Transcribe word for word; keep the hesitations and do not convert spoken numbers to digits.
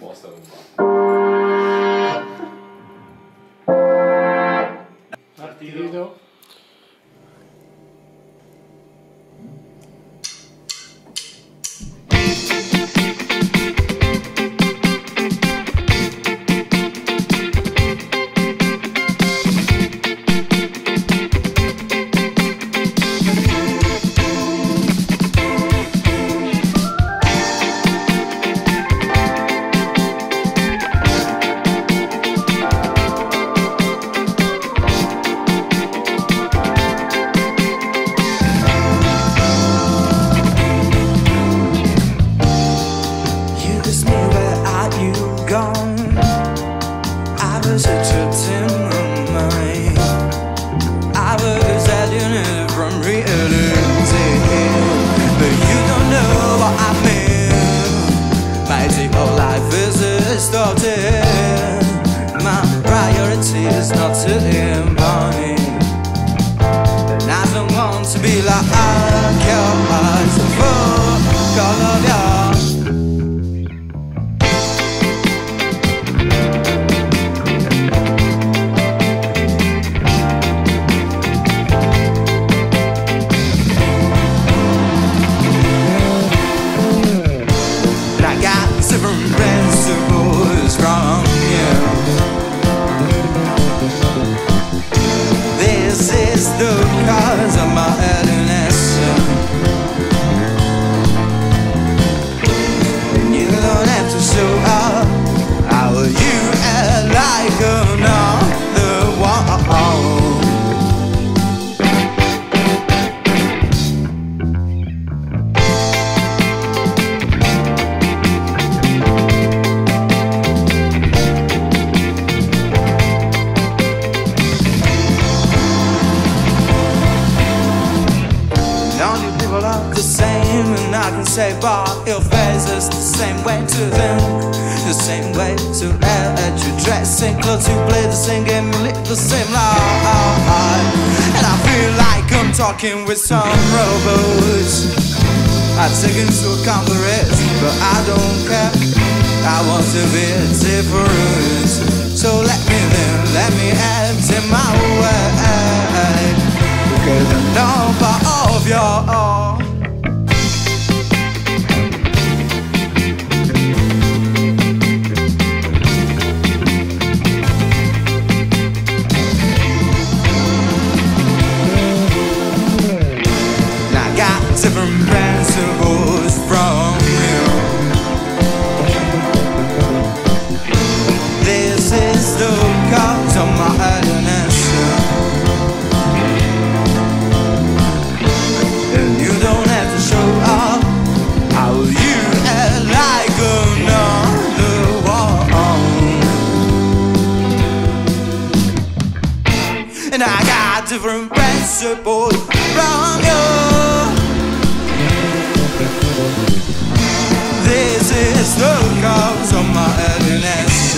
Partido. With some robots, I take into account the rest, but I don't care. I want to be different, so let me then, let me act in my way, because I know part of your all. Different principles from you. This is the cause of my alienation, and you don't have to show up. How you act like another one, and I got different principles from you. This is the cause of my happiness.